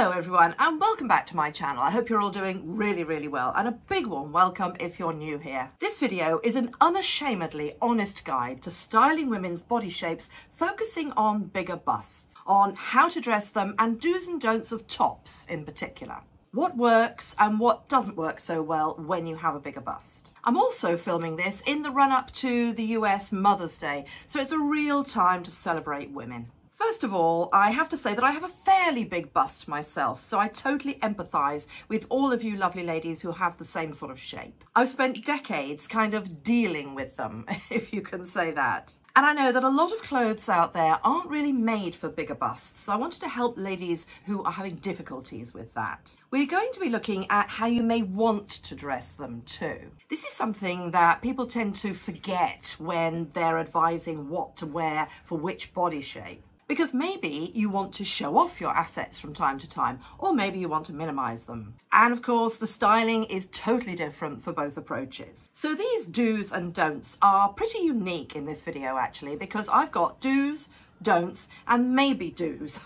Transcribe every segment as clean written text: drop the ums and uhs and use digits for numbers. Hello everyone and welcome back to my channel. I hope you're all doing really well, and a big warm welcome if you're new here. This video is an unashamedly honest guide to styling women's body shapes, focusing on bigger busts, on how to dress them and do's and don'ts of tops in particular. What works and what doesn't work so well when you have a bigger bust. I'm also filming this in the run-up to the US Mother's Day, so it's a real time to celebrate women. First of all, I have to say that I have a fairly big bust myself, so I totally empathise with all of you lovely ladies who have the same sort of shape. I've spent decades kind of dealing with them, if you can say that. And I know that a lot of clothes out there aren't really made for bigger busts, so I wanted to help ladies who are having difficulties with that. We're going to be looking at how you may want to dress them too. This is something that people tend to forget when they're advising what to wear for which body shape. Because maybe you want to show off your assets from time to time, or maybe you want to minimise them. And of course, the styling is totally different for both approaches. So these do's and don'ts are pretty unique in this video actually, because I've got do's, don'ts, and maybe do's,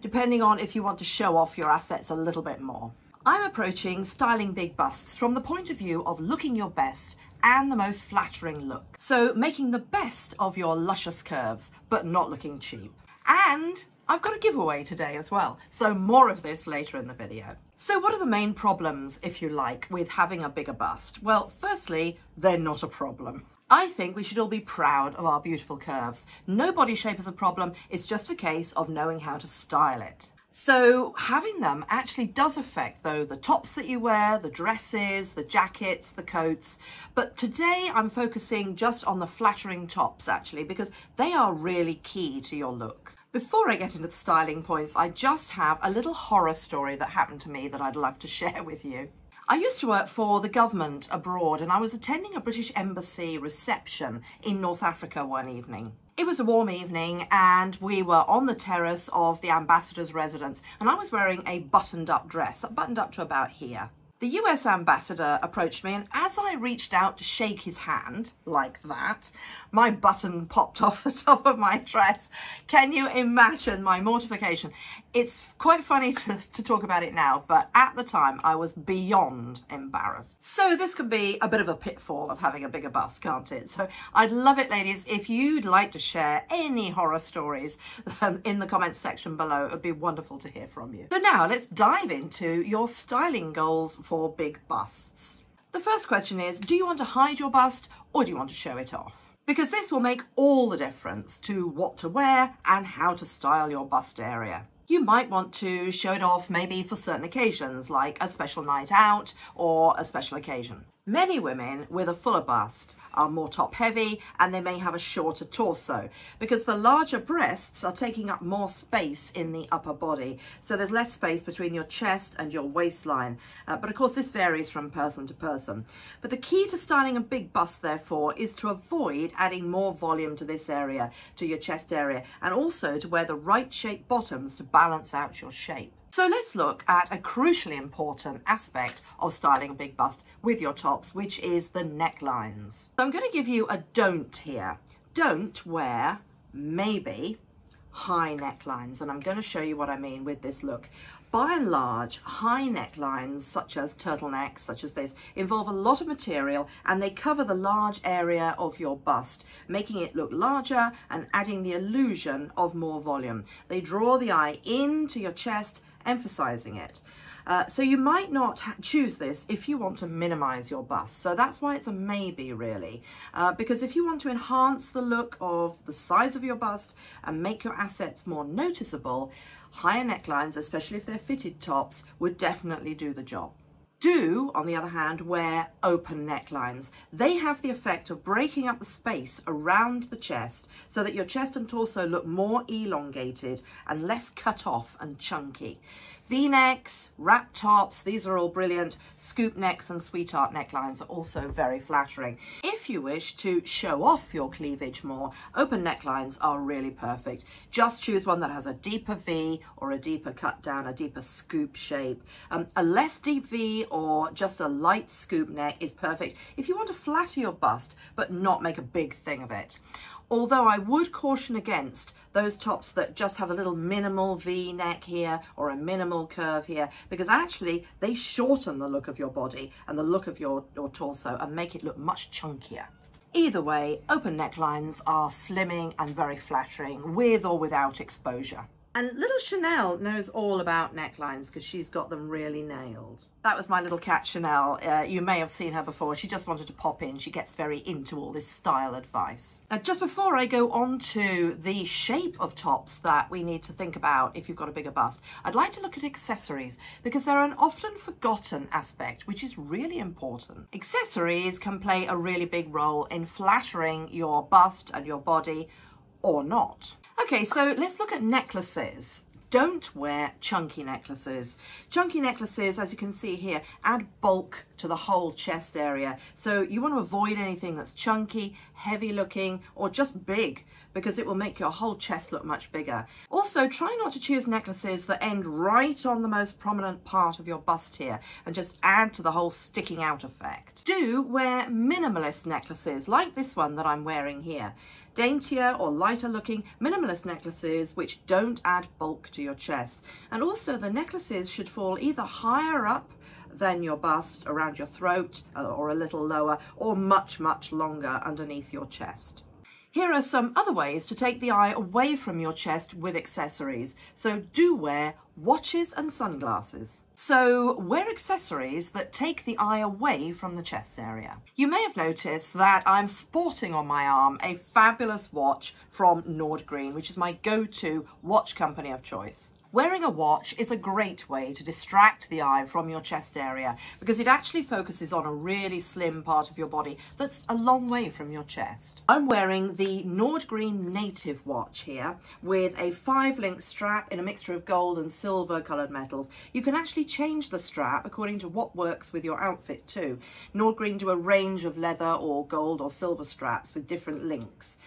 depending on if you want to show off your assets a little bit more. I'm approaching styling big busts from the point of view of looking your best and the most flattering look. So making the best of your luscious curves, but not looking cheap. And I've got a giveaway today as well, so more of this later in the video. So what are the main problems, if you like, with having a bigger bust? Well, firstly, they're not a problem. I think we should all be proud of our beautiful curves. No body shape is a problem, it's just a case of knowing how to style it. So having them actually does affect, though, the tops that you wear, the dresses, the jackets, the coats. But today I'm focusing just on the flattering tops, actually, because they are really key to your look. Before I get into the styling points, I just have a little horror story that happened to me that I'd love to share with you. I used to work for the government abroad, and I was attending a British embassy reception in North Africa one evening. It was a warm evening, and we were on the terrace of the ambassador's residence, and I was wearing a buttoned-up dress, buttoned up to about here. The US ambassador approached me, and as I reached out to shake his hand, like that, my button popped off the top of my dress. Can you imagine my mortification? It's quite funny to talk about it now, but at the time I was beyond embarrassed. So this could be a bit of a pitfall of having a bigger bust, can't it? So I'd love it, ladies, if you'd like to share any horror stories in the comments section below. It would be wonderful to hear from you. So now let's dive into your styling goals for big busts. The first question is, do you want to hide your bust or do you want to show it off? Because this will make all the difference to what to wear and how to style your bust area. You might want to show it off maybe for certain occasions, like a special night out or a special occasion. Many women with a fuller bust are more top heavy, and they may have a shorter torso because the larger breasts are taking up more space in the upper body. So there's less space between your chest and your waistline. But of course this varies from person to person. But the key to styling a big bust therefore is to avoid adding more volume to this area, to your chest area, and also to wear the right shaped bottoms to balance out your shape. So let's look at a crucially important aspect of styling a big bust with your tops, which is the necklines. So I'm going to give you a don't here. Don't wear, maybe, high necklines, and I'm going to show you what I mean with this look. By and large, high necklines, such as turtlenecks, such as this, involve a lot of material, and they cover the large area of your bust, making it look larger and adding the illusion of more volume. They draw the eye into your chest, emphasizing it. So you might not choose this if you want to minimise your bust. So that's why it's a maybe, really, because if you want to enhance the look of the size of your bust and make your assets more noticeable, higher necklines, especially if they're fitted tops, would definitely do the job. Do, on the other hand, wear open necklines. They have the effect of breaking up the space around the chest so that your chest and torso look more elongated and less cut off and chunky. V-necks, wrap tops, these are all brilliant. Scoop necks and sweetheart necklines are also very flattering. If you wish to show off your cleavage more, open necklines are really perfect. Just choose one that has a deeper V or a deeper cut down, a deeper scoop shape. A less deep V or just a light scoop neck is perfect if you want to flatter your bust but not make a big thing of it. although I would caution against those tops that just have a little minimal V-neck here or a minimal curve here, because actually they shorten the look of your body and the look of your torso and make it look much chunkier. Either way, open necklines are slimming and very flattering with or without exposure. And little Chanel knows all about necklines because she's got them really nailed. That was my little cat Chanel. You may have seen her before. She just wanted to pop in. She gets very into all this style advice. Now, just before I go on to the shape of tops that we need to think about if you've got a bigger bust, I'd like to look at accessories because they're an often forgotten aspect, which is really important. Accessories can play a really big role in flattering your bust and your body or not. Okay, so let's look at necklaces. Don't wear chunky necklaces. Chunky necklaces, as you can see here, add bulk to the whole chest area. So you want to avoid anything that's chunky, heavy looking, or just big, because it will make your whole chest look much bigger. Also, try not to choose necklaces that end right on the most prominent part of your bust here and just add to the whole sticking out effect. Do wear minimalist necklaces, like this one that I'm wearing here. Daintier or lighter looking minimalist necklaces which don't add bulk to your chest. And also the necklaces should fall either higher up than your bust around your throat or a little lower or much, much longer underneath your chest. Here are some other ways to take the eye away from your chest with accessories. So do wear watches and sunglasses. So wear accessories that take the eye away from the chest area. You may have noticed that I'm sporting on my arm a fabulous watch from Nordgreen, which is my go-to watch company of choice. Wearing a watch is a great way to distract the eye from your chest area because it actually focuses on a really slim part of your body that's a long way from your chest. I'm wearing the Nordgreen Native watch here with a 5-link strap in a mixture of gold and silver coloured metals. You can actually change the strap according to what works with your outfit too. Nordgreen do a range of leather or gold or silver straps with different links.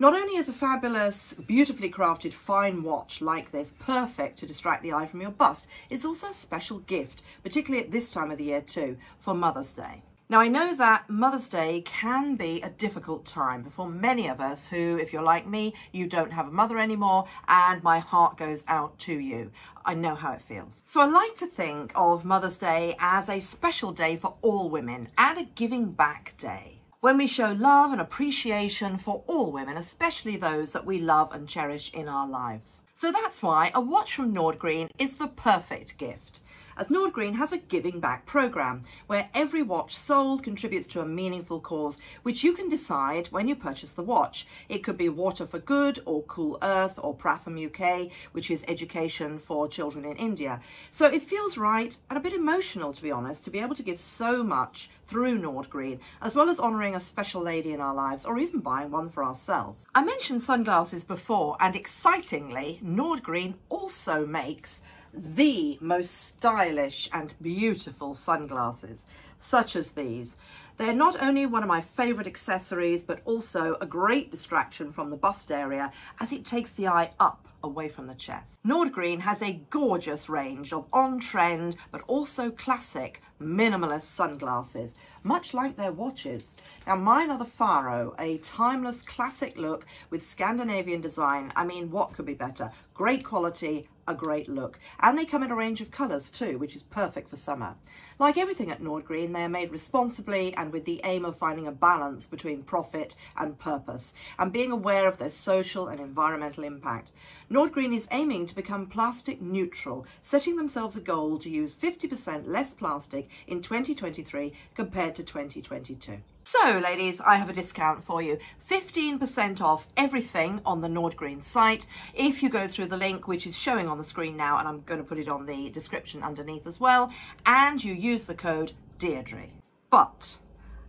Not only is a fabulous, beautifully crafted, fine watch like this perfect to distract the eye from your bust, it's also a special gift, particularly at this time of the year too, for Mother's Day. Now, I know that Mother's Day can be a difficult time for many of us who, if you're like me, you don't have a mother anymore, and my heart goes out to you. I know how it feels. So I like to think of Mother's Day as a special day for all women and a giving back day, when we show love and appreciation for all women, especially those that we love and cherish in our lives. So that's why a watch from Nordgreen is the perfect gift, as Nordgreen has a giving back programme where every watch sold contributes to a meaningful cause, which you can decide when you purchase the watch. It could be Water for Good or Cool Earth or Pratham UK, which is education for children in India. So it feels right and a bit emotional, to be honest, to be able to give so much through Nordgreen, as well as honouring a special lady in our lives or even buying one for ourselves. I mentioned sunglasses before, and excitingly, Nordgreen also makes the most stylish and beautiful sunglasses, such as these. They're not only one of my favourite accessories, but also a great distraction from the bust area as it takes the eye up away from the chest. Nordgreen has a gorgeous range of on-trend but also classic minimalist sunglasses, much like their watches. Now, mine are the Faro, a timeless classic look with Scandinavian design. I mean, what could be better? Great quality, a great look. And they come in a range of colours too, which is perfect for summer. Like everything at Nordgreen, they're made responsibly and with the aim of finding a balance between profit and purpose and being aware of their social and environmental impact. Nordgreen is aiming to become plastic neutral, setting themselves a goal to use 50% less plastic in 2023 compared to 2022. So ladies, I have a discount for you, 15% off everything on the Nordgreen site if you go through the link which is showing on the screen now, and I'm going to put it on the description underneath as well, and you use the code Deirdre. But,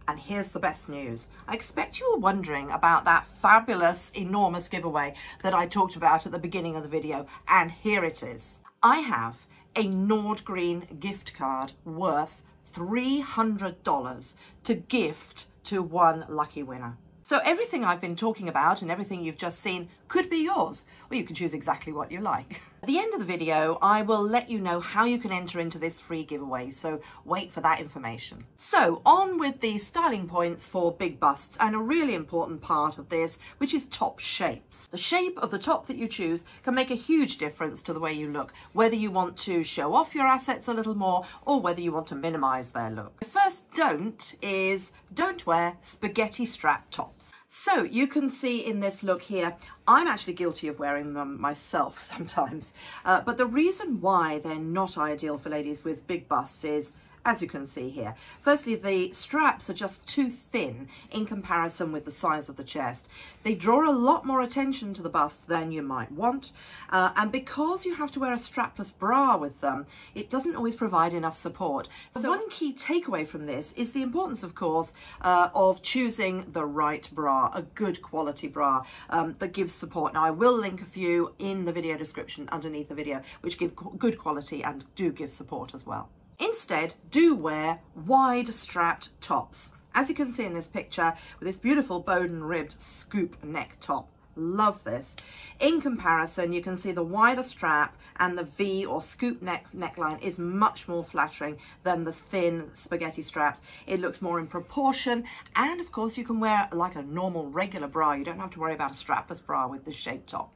and here's the best news, I expect you were wondering about that fabulous, enormous giveaway that I talked about at the beginning of the video, and here it is. I have a Nordgreen gift card worth $300 to gift to one lucky winner. So everything I've been talking about and everything you've just seen could be yours, or you can choose exactly what you like. At the end of the video, I will let you know how you can enter into this free giveaway, so wait for that information. So on with the styling points for big busts, and a really important part of this, which is top shapes. The shape of the top that you choose can make a huge difference to the way you look, whether you want to show off your assets a little more or whether you want to minimize their look. The first don't is don't wear spaghetti strap tops. So you can see in this look here, I'm actually guilty of wearing them myself sometimes. But the reason why they're not ideal for ladies with big busts is, as you can see here, firstly, the straps are just too thin in comparison with the size of the chest. They draw a lot more attention to the bust than you might want. And because you have to wear a strapless bra with them, it doesn't always provide enough support. So one key takeaway from this is the importance, of course, of choosing the right bra, a good quality bra that gives support. Now, I will link a few in the video description underneath the video, which give good quality and do give support as well. Instead, do wear wide strapped tops. As you can see in this picture, with this beautiful Boden ribbed scoop neck top. Love this. In comparison, you can see the wider strap and the V or scoop neckline is much more flattering than the thin spaghetti straps. It looks more in proportion, and of course you can wear like a normal regular bra. You don't have to worry about a strapless bra with this shaped top.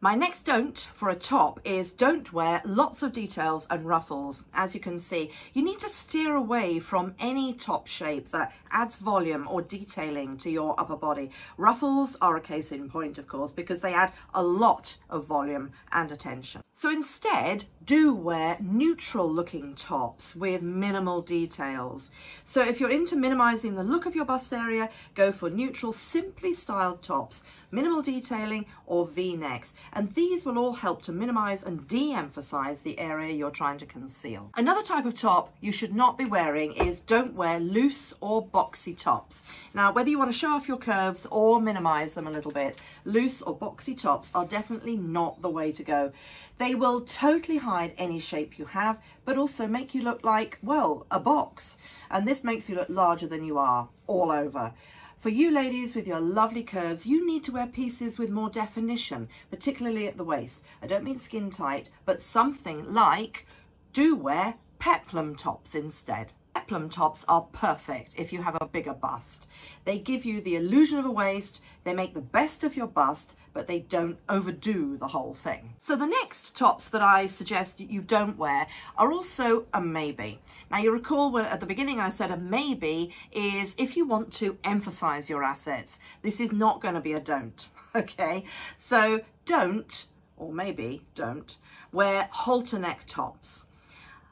My next don't for a top is don't wear lots of details and ruffles. As you can see, you need to steer away from any top shape that adds volume or detailing to your upper body. Ruffles are a case in point, of course, because they add a lot of volume and attention. So instead, do wear neutral looking tops with minimal details. So if you're into minimizing the look of your bust area, go for neutral, simply styled tops, minimal detailing or V-necks. And these will all help to minimize and de-emphasize the area you're trying to conceal. Another type of top you should not be wearing is don't wear loose or boxy tops. Now, whether you want to show off your curves or minimize them a little bit, loose or boxy tops are definitely not the way to go. They will totally hide any shape you have, but also make you look like, well, a box. And this makes you look larger than you are, all over. For you ladies with your lovely curves, you need to wear pieces with more definition, particularly at the waist. I don't mean skin tight, but something like, do wear peplum tops instead. Peplum tops are perfect if you have a bigger bust. They give you the illusion of a waist, they make the best of your bust, but they don't overdo the whole thing. So the next tops that I suggest you don't wear are also a maybe. Now, you recall when at the beginning I said a maybe is if you want to emphasize your assets. This is not going to be a don't, okay? So don't, or maybe don't, wear halter neck tops.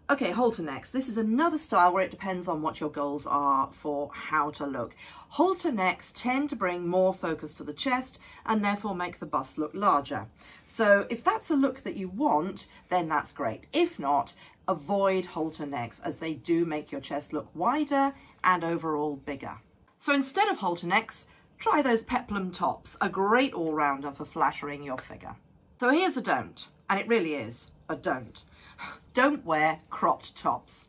Okay, halter necks. This is another style where it depends on what your goals are for how to look. Halter necks tend to bring more focus to the chest and therefore make the bust look larger. So if that's a look that you want, then that's great. If not, avoid halter necks as they do make your chest look wider and overall bigger. So instead of halter necks, try those peplum tops, a great all-rounder for flattering your figure. So here's a don't, and it really is a don't. Don't wear cropped tops.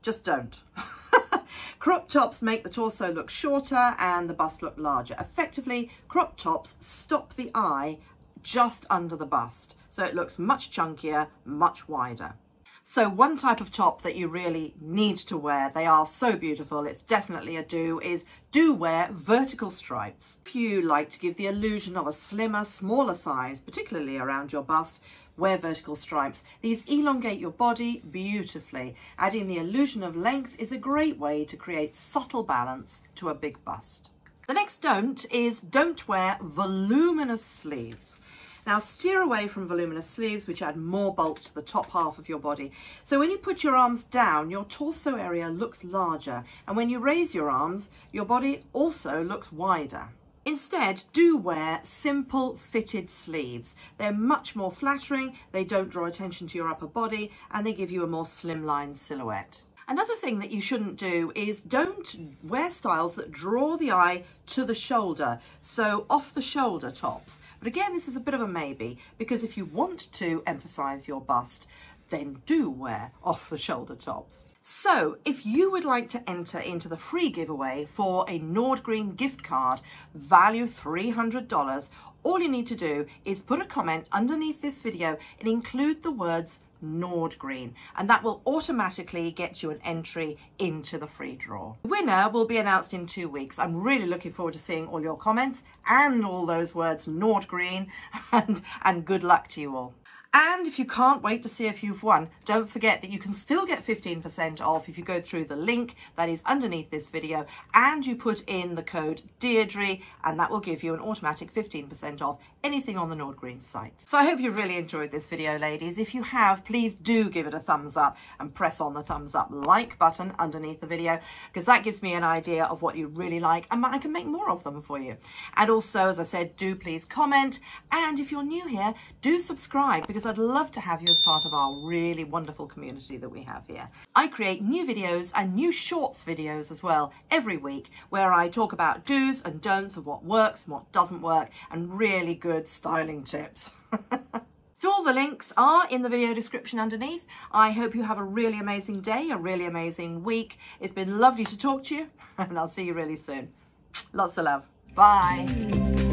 Just don't. Crop tops make the torso look shorter and the bust look larger. Effectively, crop tops stop the eye just under the bust, so it looks much chunkier, much wider. So one type of top that you really need to wear, they are so beautiful, it's definitely a do, is do wear vertical stripes. If you like to give the illusion of a slimmer, smaller size, particularly around your bust, wear vertical stripes. These elongate your body beautifully. Adding the illusion of length is a great way to create subtle balance to a big bust. The next don't is don't wear voluminous sleeves. Now, steer away from voluminous sleeves, which add more bulk to the top half of your body. So when you put your arms down, your torso area looks larger. And when you raise your arms, your body also looks wider. Instead, do wear simple fitted sleeves. They're much more flattering, they don't draw attention to your upper body, and they give you a more slimline silhouette. Another thing that you shouldn't do is don't wear styles that draw the eye to the shoulder, so off the shoulder tops. But again, this is a bit of a maybe, because if you want to emphasize your bust, then do wear off the shoulder tops. So if you would like to enter into the free giveaway for a Nordgreen gift card, value $300, all you need to do is put a comment underneath this video and include the words Nordgreen, and that will automatically get you an entry into the free draw. The winner will be announced in 2 weeks. I'm really looking forward to seeing all your comments and all those words Nordgreen, and good luck to you all. And if you can't wait to see if you've won, don't forget that you can still get 15% off if you go through the link that is underneath this video and you put in the code Deirdre, and that will give you an automatic 15% off anything on the Nordgreen site. So I hope you've really enjoyed this video, ladies. If you have, please do give it a thumbs up and press on the thumbs up like button underneath the video, because that gives me an idea of what you really like and I can make more of them for you. And also, as I said, do please comment, and if you're new here, do subscribe, because I'd love to have you as part of our really wonderful community that we have here. I create new videos and new shorts videos as well every week, where I talk about do's and don'ts of what works and what doesn't work, and really good styling tips. So all the links are in the video description underneath. I hope you have a really amazing day, a really amazing week. It's been lovely to talk to you, and I'll see you really soon. Lots of love. Bye.